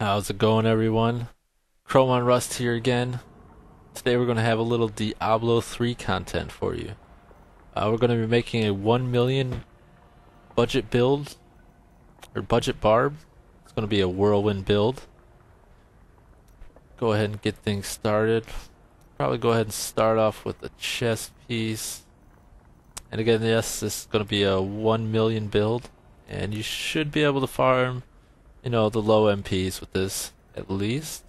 How's it going, everyone? Chrome on Rust here again. Today we're going to have a little Diablo 3 content for you. We're going to be making a 1 million budget build, or budget Barb. It's going to be a Whirlwind build. Go ahead and get things started. Probably go ahead and start off with a chest piece. And again, yes, this is going to be a 1 million build, and you should be able to farm, you know, the low MPs with this, at least.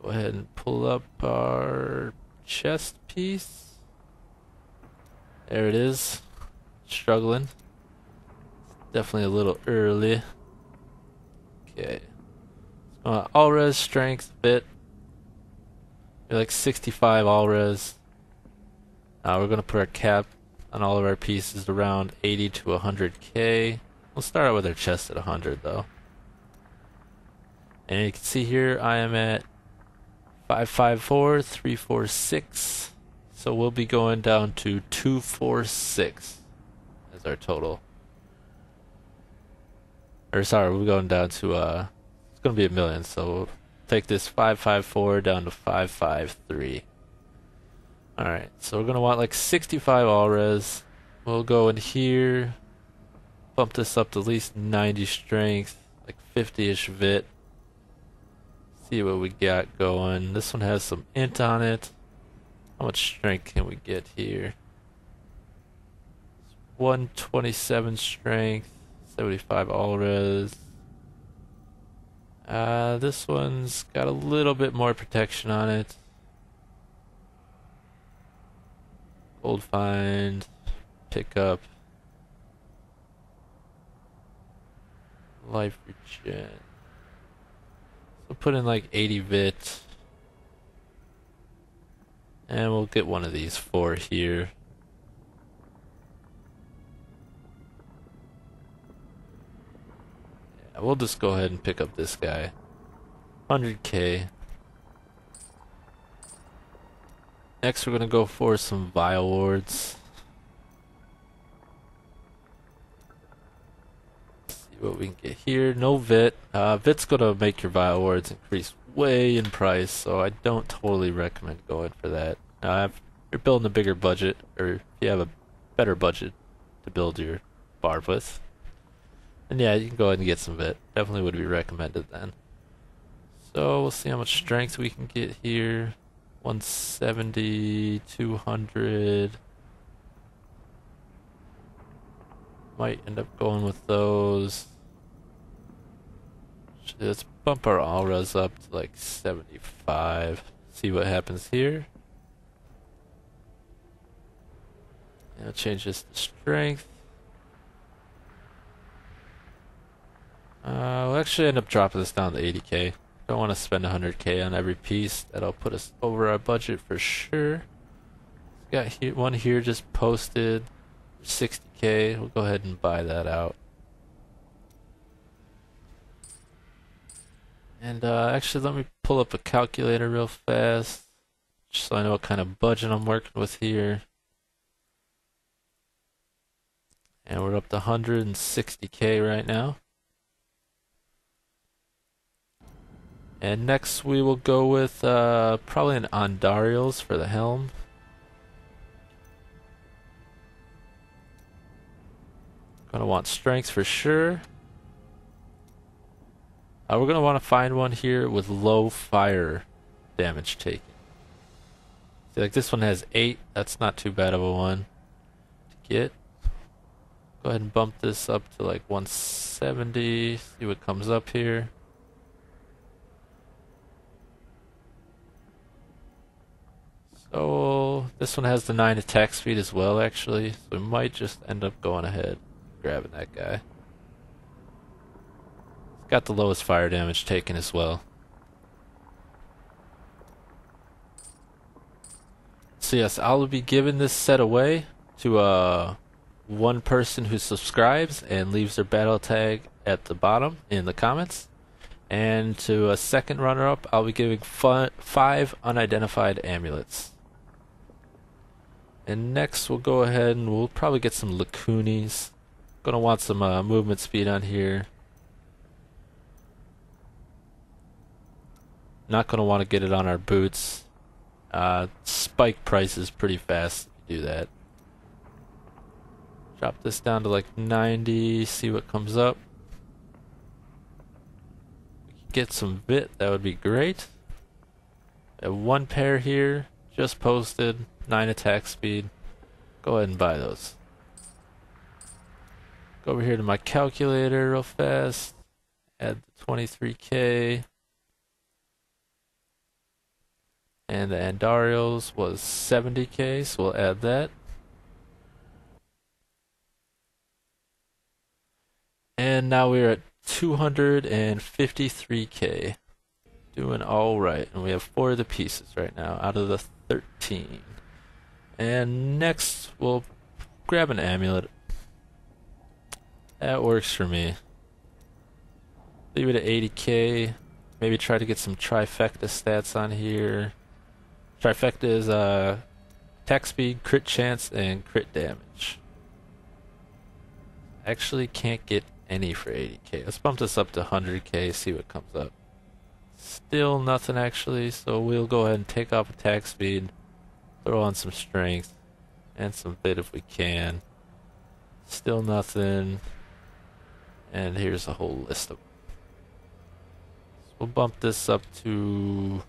Go ahead and pull up our chest piece. There it is. Struggling. It's definitely a little early. Okay. So all res strength a bit. You're like 65 all res. We're going to put our cap on all of our pieces around 80 to 100k. We'll start out with our chest at 100 though. And you can see here I am at 554, 346. So we'll be going down to 246 as our total. Or sorry, we're going down to it's gonna be a million, so we'll take this 554 down to 553. Alright, so we're gonna want like 65 all res. We'll go in here. Bump this up to at least 90 strength, like 50-ish vit. See what we got going. This one has some int on it. How much strength can we get here? It's 127 strength, 75 all res. This one's got a little bit more protection on it. Gold find, pick up. Life regen. So put in like 80 bit. And we'll get one of these four here. Yeah, we'll just go ahead and pick up this guy. 100k. Next we're going to go for some vile wards. What we can get here. No vit. Vit's gonna make your vile wards increase way in price, so I don't totally recommend going for that. If you're building a bigger budget, or if you have a better budget to build your barb with, and yeah, you can go ahead and get some vit. Definitely would be recommended then. So we'll see how much strength we can get here. 170, 200. Might end up going with those. Let's bump our all res up to like 75. See what happens here. And I'll change this to strength. We'll actually end up dropping this down to 80k. Don't want to spend 100k on every piece. That'll put us over our budget for sure. Got here, one here just posted. 60k, we'll go ahead and buy that out. And actually, let me pull up a calculator real fast, just so I know what kind of budget I'm working with here. And we're up to 160k right now. And next we will go with probably an Andariel's for the helm. Gonna want strength for sure. We're gonna want to find one here with low fire damage taken. See, like this one has 8. That's not too bad of a one to get. Go ahead and bump this up to like 170. See what comes up here. So this one has the 9 attack speed as well, actually. So we might just end up going ahead. Grabbing that guy. It's got the lowest fire damage taken as well. So yes, I'll be giving this set away to one person who subscribes and leaves their battle tag at the bottom in the comments. And to a second runner-up, I'll be giving 5 unidentified amulets. And next we'll go ahead and we'll probably get some lacoonies. Gonna want some movement speed on here. Not going to want to get it on our boots. Spike prices pretty fast to do that. Drop this down to like 90, see what comes up. Get some bit, that would be great. One pair here, just posted, 9 attack speed. Go ahead and buy those. Go over here to my calculator real fast. Add the 23K. And the Andariel's was 70K, so we'll add that. And now we're at 253K. Doing all right. And we have 4 of the pieces right now out of the 13. And next we'll grab an amulet. That works for me. Leave it at 80K. Maybe try to get some trifecta stats on here. Trifecta is attack speed, crit chance, and crit damage. Actually can't get any for 80K. Let's bump this up to 100K, see what comes up. Still nothing actually, so we'll go ahead and take off attack speed, throw on some strength, and some bit if we can. Still nothing, and here's a whole list of them. So we'll bump this up to,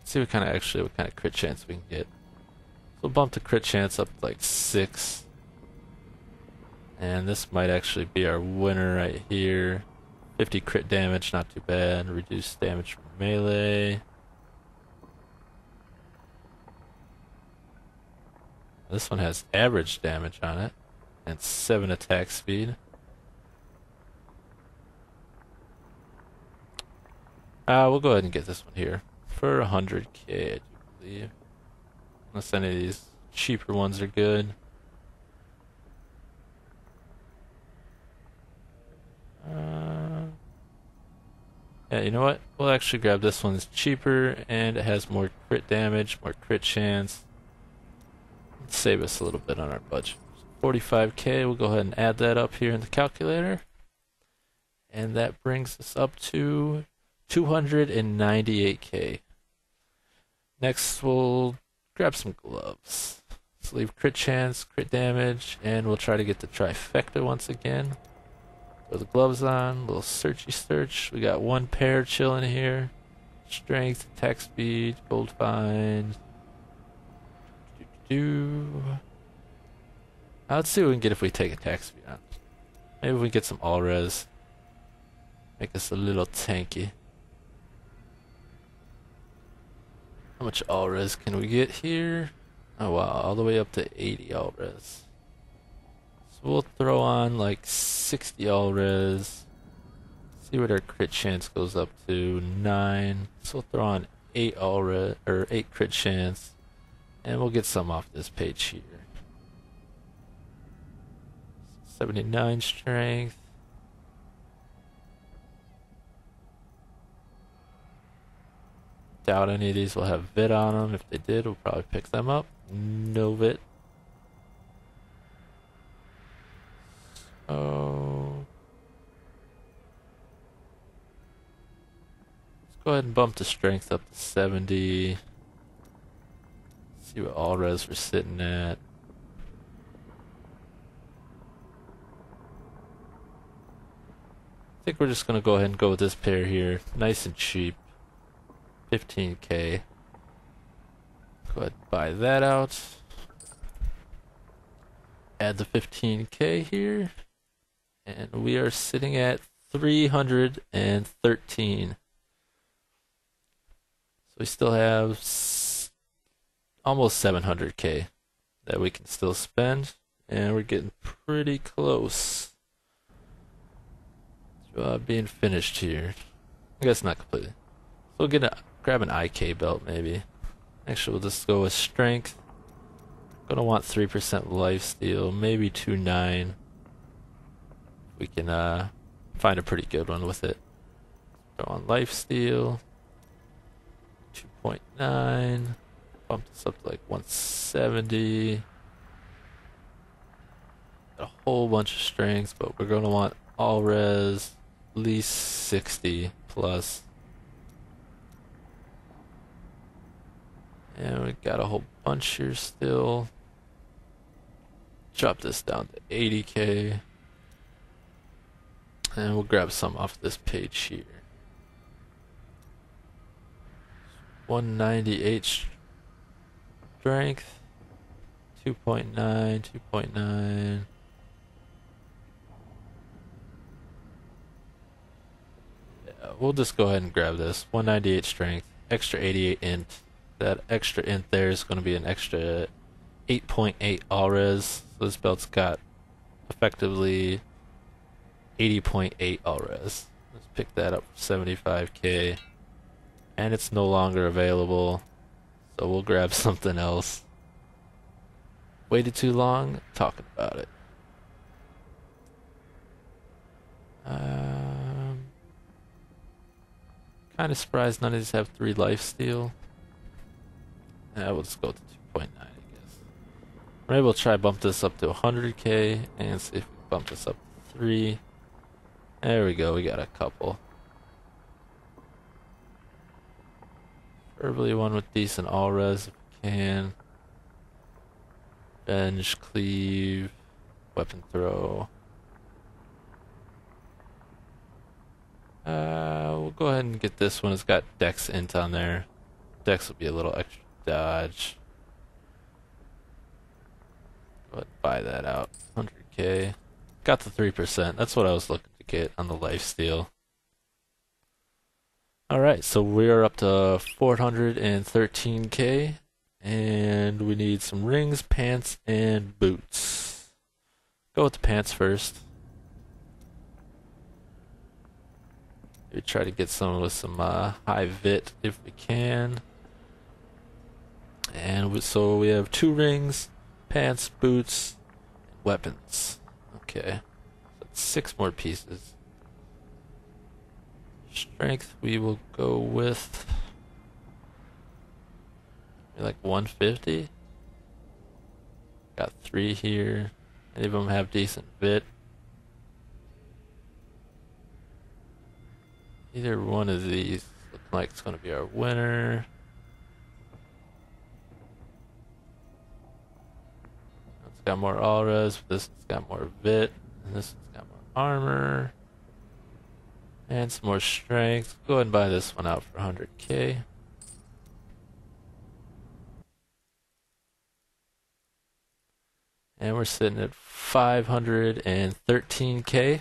let's see what kind of crit chance we can get. So we'll bump the crit chance up to like 6. And this might actually be our winner right here. 50 crit damage, not too bad. Reduced damage from melee. This one has average damage on it. And 7 attack speed. We'll go ahead and get this one here. For 100K, I do believe. Unless any of these cheaper ones are good. Yeah, you know what? We'll actually grab this one. It's cheaper and it has more crit damage, more crit chance. Let's save us a little bit on our budget. 45K, we'll go ahead and add that up here in the calculator. And that brings us up to 298K. Next, we'll grab some gloves. Let's leave crit chance, crit damage, and we'll try to get the trifecta once again. Put the gloves on, a little searchy search. We got 1 pair chilling here. Strength, attack speed, gold find. Let's see what we can get if we take attack speed on. Maybe we can get some all res. Make us a little tanky. How much all res can we get here? Oh wow, all the way up to 80 all res. We'll throw on like 60 all res. See what our crit chance goes up to. 9. So we'll throw on 8 all res, or 8 crit chance. And we'll get some off this page here. 79 strength. Doubt any of these will have vit on them. If they did, we'll probably pick them up. No vit. Let's go ahead and bump the strength up to 70. See what all res we're sitting at. I think we're just going to go ahead and go with this pair here. Nice and cheap. 15K. Go ahead and buy that out. Add the 15K here. And we are sitting at 313. So we still have almost 700K that we can still spend. And we're getting pretty close to being finished here. I guess not completely. So we'll get grab an IK belt maybe. Actually, we'll just go with strength. Gonna want 3% lifesteal, maybe 2.9. We can find a pretty good one with it. Throw on lifesteal, 2.9, bump this up to like 170. Got a whole bunch of strengths, but we're gonna want all res, at least 60 plus. And we got a whole bunch here still. Drop this down to 80k. And we'll grab some off this page here. 198 strength. 2.9, 2.9. Yeah, we'll just go ahead and grab this. 198 strength, extra 88 int. That extra int there is going to be an extra 8.8 all res. So this belt's got effectively 80.8 all res. Let's pick that up for 75k. And it's no longer available, so we'll grab something else. Waited too long talking about it. Kind of surprised none of these have 3 lifesteal. We'll just go to 2.9, I guess. Maybe we'll try bump this up to 100k and see if we bump this up to 3. There we go, we got a couple. Preferably one with decent all res if we can. Bench, cleave, weapon throw. We'll go ahead and get this one. It's got dex int on there. Dex will be a little extra dodge. Go ahead and buy that out. 100k. Got the 3%. That's what I was looking to get on the lifesteal. Alright, so we are up to 413k. And we need some rings, pants, and boots. Go with the pants first. We try to get someone with some high vit if we can. And so we have 2 rings, pants, boots, weapons. Okay, that's 6 more pieces. Strength we will go with like 150. Got 3 here. Any of them have decent vit? Either one of these looks like it's going to be our winner. It's got more auras. This one's got more vit. And this one's got more armor. And some more strength. Go ahead and buy this one out for 100k. And we're sitting at 513k.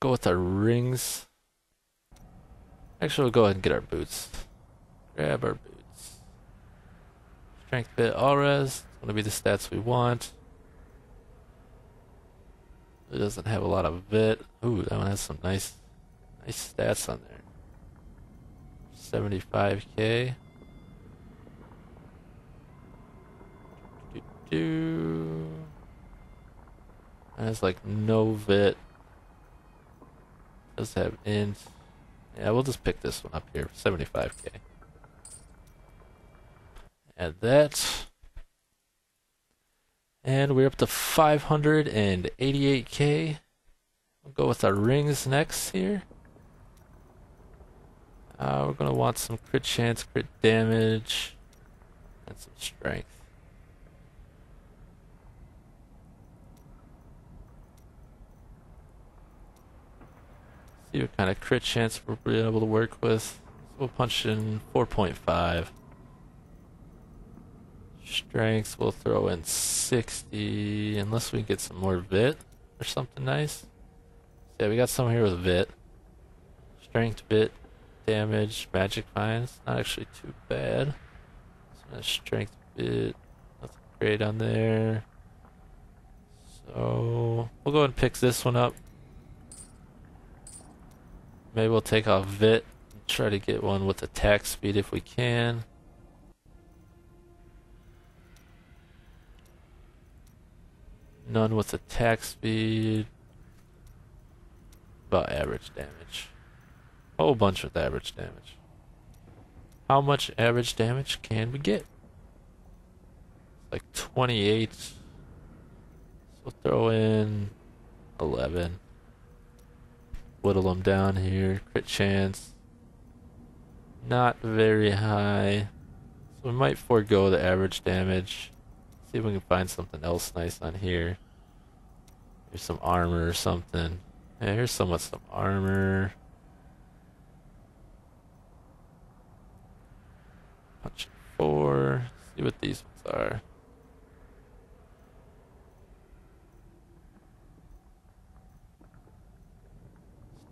Go with our rings. Actually, we'll go ahead and get our boots. Grab our boots. Strength, bit, all res. It's going to be the stats we want. It doesn't have a lot of vit. Ooh, that one has some nice stats on there. 75k. And it's like no vit. Does have int. Yeah, we'll just pick this one up here. 75k. Add that. And we're up to 588k. We'll go with our rings next here. We're going to want some crit chance, crit damage, and some strength. See what kind of crit chance we're being able to work with. So we'll punch in 4.5. Strengths, we'll throw in 60, unless we get some more vit or something nice. So yeah, we got some here with vit. Strength, vit, damage, magic finds. Not actually too bad. So strength, vit, nothing great on there. So we'll go ahead and pick this one up. Maybe we'll take off vit and try to get one with attack speed if we can. None with attack speed. About average damage. Whole bunch with average damage. How much average damage can we get? Like 28. So we'll throw in 11. Whittle them down here. Crit chance. not very high. So we might forego the average damage. See if we can find something else nice on here. Here's some armor or something. Yeah, here's somewhat some armor. Punch 4. See what these ones are.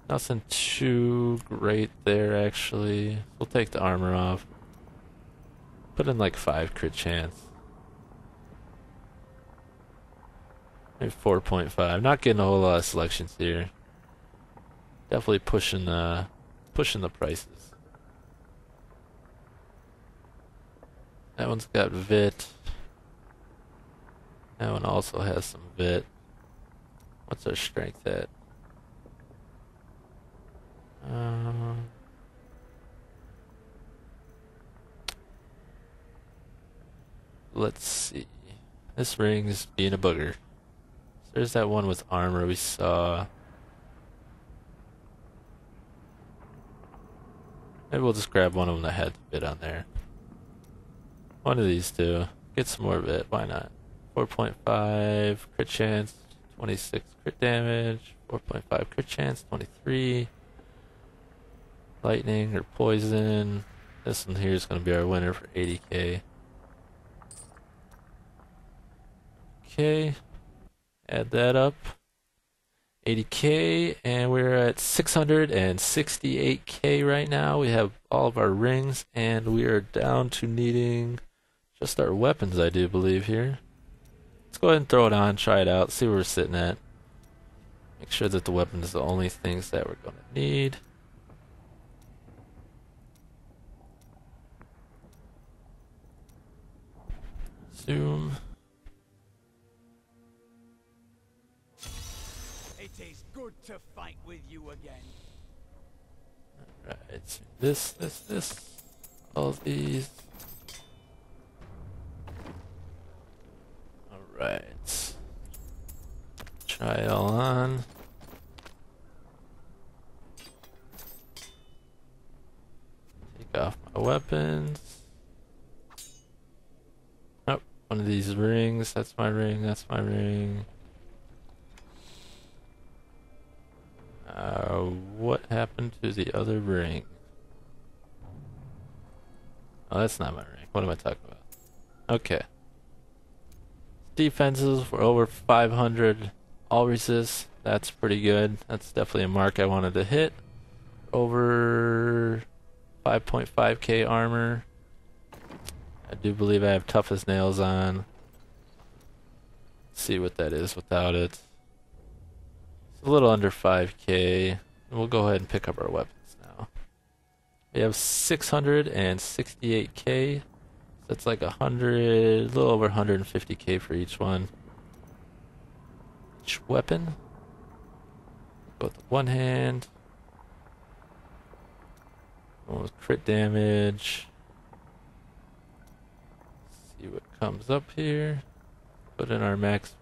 Nothing too great there, actually. We'll take the armor off. Put in like 5 crit chance. Maybe 4.5. Not getting a whole lot of selections here. Definitely pushing the prices. That one's got Vit. That one also has some Vit. What's our strength at? Let's see. This ring's being a booger. So there's that one with armor we saw. Maybe we'll just grab one of them that had the bit on there. One of these two. Get some more bit. Why not? 4.5 crit chance, 26 crit damage, 4.5 crit chance, 23. Lightning or poison. This one here is going to be our winner for 80k. Okay, add that up. 80k, and we're at 668k right now. We have all of our rings, and we are down to needing just our weapons, I do believe, here. Let's go ahead and throw it on, try it out, see where we're sitting at. Make sure that the weapon is the only things that we're going to need. Zoom. It is good to fight with you again. Alright, so this, all these. Alright. Try it all on. Take off my weapons. One of these rings, that's my ring, that's my ring. What happened to the other ring? Oh, that's not my ring. What am I talking about? Okay. Defenses were over 500. All resists, that's pretty good. That's definitely a mark I wanted to hit. Over 5.5k armor. I do believe I have Tough as Nails on. Let's see what that is without it. It's a little under 5k. And we'll go ahead and pick up our weapons now. We have 668k. So that's like 100, a little over 150k for each one. Each weapon. Go with the one hand. One with crit damage. What comes up here. Put in our max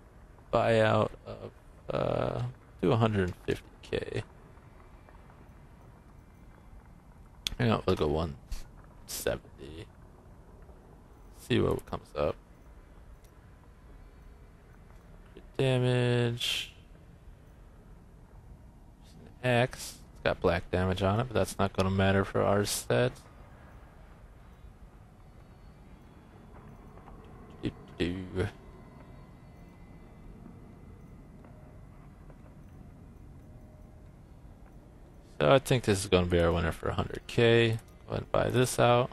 buyout of do 150k. Hang on, we'll go 170. See what comes up. Crit damage. There's an axe. It's got black damage on it, but that's not going to matter for our set. So I think this is going to be our winner for 100k. Go ahead and buy this out.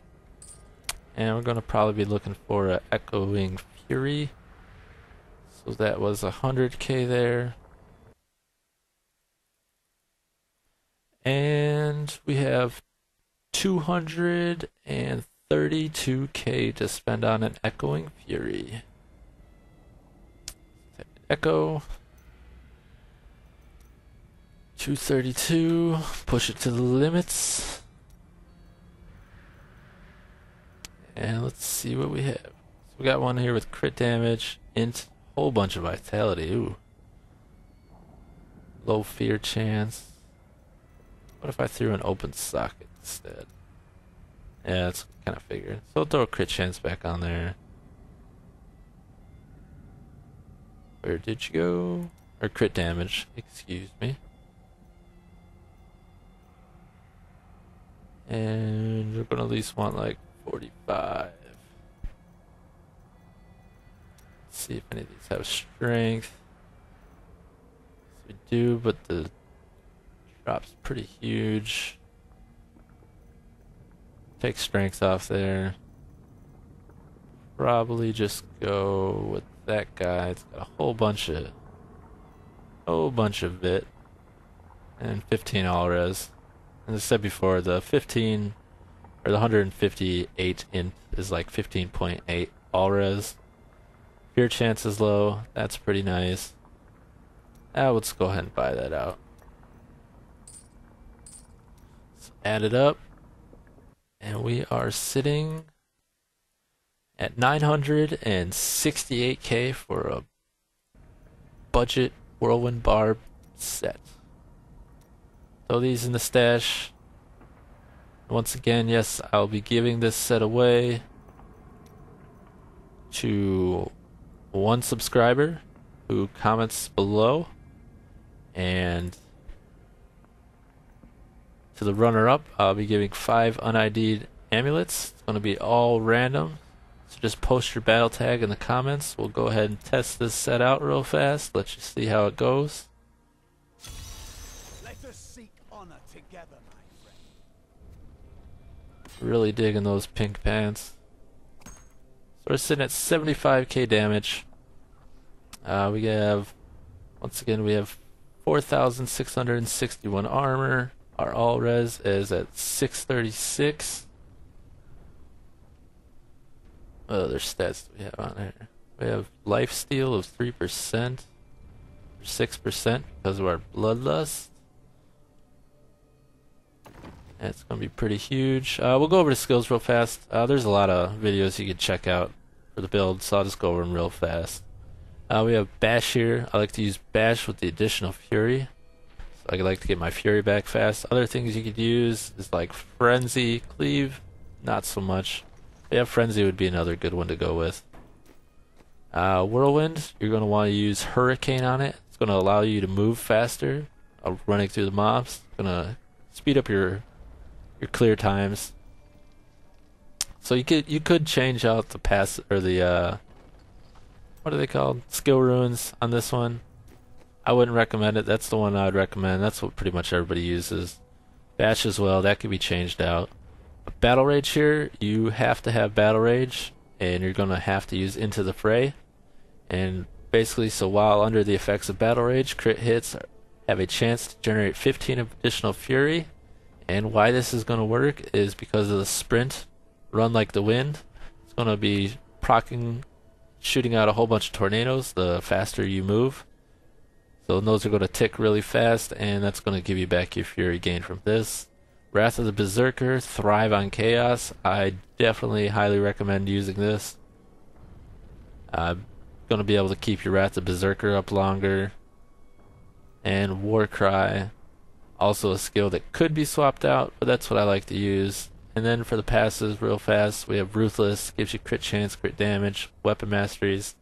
And we're going to probably be looking for an Echoing Fury. So that was 100k there. And we have 232k to spend on an Echoing Fury. Type Echo. 232. Push it to the limits. And let's see what we have. So we got one here with crit damage, int, whole bunch of vitality. Ooh. Low fear chance. What if I threw an open socket instead? Yeah, that's kind of figured. So throw a crit chance back on there. Where did you go? Or crit damage, excuse me. And you're gonna at least want like 45. Let's see if any of these have strength. Yes, we do, but the drop's pretty huge. Take strength off there. Probably just go with that guy. It's got a whole bunch of bit. And 15 all res. As I said before, the 15 or the 158 int is like 15.8 all res. Fear chance is low. That's pretty nice. Let's go ahead and buy that out. Let's add it up. And we are sitting at 968k for a budget Whirlwind Barb set. Throw these in the stash. Once again, yes, I'll be giving this set away to one subscriber who comments below, and to the runner-up, I'll be giving 5 un-ID'd amulets. It's going to be all random, so just post your battle tag in the comments. We'll go ahead and test this set out real fast, let you see how it goes. Really digging those pink pants. So we're sitting at 75k damage. We have, once again, we have 4,661 armor. Our all res is at 636. What other stats do we have on here? We have life steal of 3%, 6% because of our bloodlust. It's going to be pretty huge. We'll go over the skills real fast. There's a lot of videos you can check out for the build, so I'll just go over them real fast. We have Bash here. I like to use Bash with the additional Fury, so I like to get my Fury back fast. Other things you could use is like Frenzy, Cleave, not so much. Yeah, Frenzy would be another good one to go with. Whirlwind, you're going to want to use Hurricane on it. It's going to allow you to move faster, running through the mobs. It's going to speed up your clear times. So you could change out the pass or the what are they called? Skill runes on this one. I wouldn't recommend it. That's the one I would recommend. That's what pretty much everybody uses. Bash as well, that could be changed out. But Battle Rage here, you have to have Battle Rage, and you're gonna have to use Into the Fray. And basically, so while under the effects of Battle Rage, crit hits have a chance to generate 15 additional Fury. And why this is going to work is because of the sprint, Run Like the Wind. It's going to be proccing, shooting out a whole bunch of tornadoes the faster you move. So those are going to tick really fast, and that's going to give you back your Fury gain from this. Wrath of the Berserker, Thrive on Chaos. I definitely highly recommend using this. Going to be able to keep your Wrath of the Berserker up longer. And Warcry. Also a skill that could be swapped out, but that's what I like to use. And then for the passes, real fast, we have Ruthless, gives you crit chance, crit damage, weapon masteries.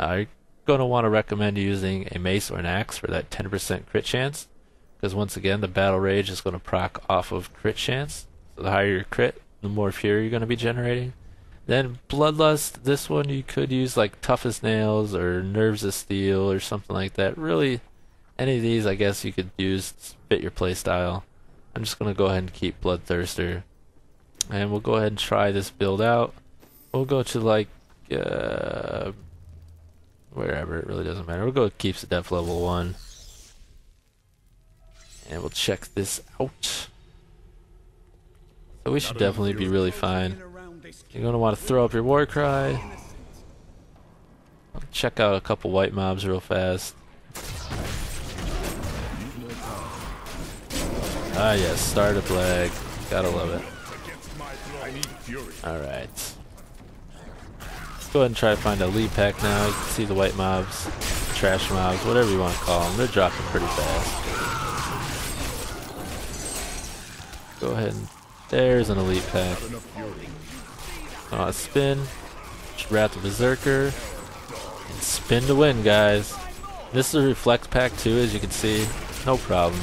You're going to want to recommend using a mace or an axe for that 10% crit chance, because once again, the Battle Rage is going to proc off of crit chance. So the higher your crit, the more Fury you're going to be generating. Then Bloodlust, this one you could use like Tough as Nails or Nerves as Steel or something like that. Really, any of these, I guess, you could use to fit your playstyle. I'm just going to go ahead and keep Bloodthirster. And we'll go ahead and try this build out. We'll go to, like, wherever, it really doesn't matter. We'll go keeps the def level 1. And we'll check this out. So we should definitely be really fine. You're going to want to throw up your Warcry. I'll check out a couple white mobs real fast. Ah yes, start a flag. Gotta love it. Alright. Let's go ahead and try to find a lead pack now. You can see the white mobs, trash mobs, whatever you want to call them. They're dropping pretty fast. Go ahead and There's an elite pack. Spin. Wrath of the Berserker. And spin to win, guys. This is a reflect pack too, as you can see. No problem.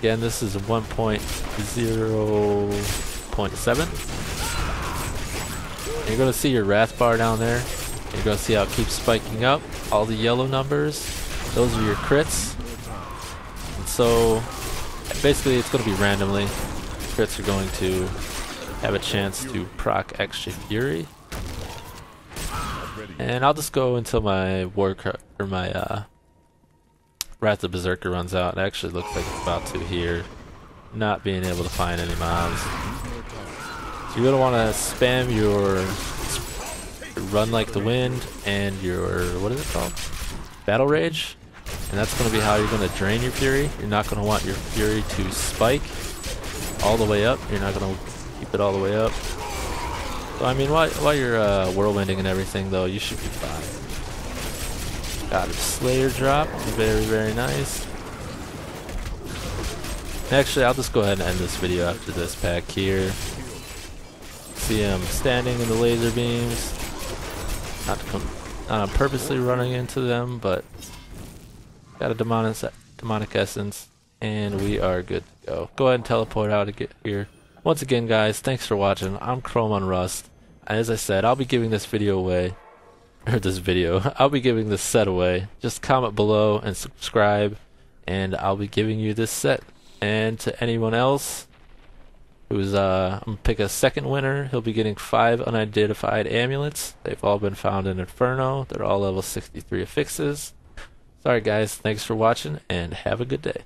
Again, this is 1.0.7. You're gonna see your wrath bar down there. You're gonna see how it keeps spiking up. All the yellow numbers, those are your crits. And so basically it's gonna be randomly. Crits are going to have a chance to proc extra fury. And I'll just go until my Warcry or my Wrath of Berserker runs out. It actually looks like it's about to here. Not being able to find any mobs. So you're going to want to spam your Run Like the Wind and your, what is it called? Battle Rage. And that's going to be how you're going to drain your Fury. You're not going to want your Fury to spike all the way up. You're not going to keep it all the way up. So I mean, while you're whirlwinding and everything though, you should be fine. Got a Slayer drop, very nice. Actually, I'll just go ahead and end this video after this pack here. See him standing in the laser beams. Not purposely running into them, but got a demonic essence, and we are good to go. Go ahead and teleport out here. Once again, guys, thanks for watching. I'm Chrome on Rust. As I said, I'll be giving this video away. I'll be giving this set away. Just comment below and subscribe, and I'll be giving you this set. And to anyone else who's I'm gonna pick a second winner. He'll be getting 5 unidentified amulets. They've all been found in Inferno. They're all level 63 affixes. Sorry guys, thanks for watching and have a good day.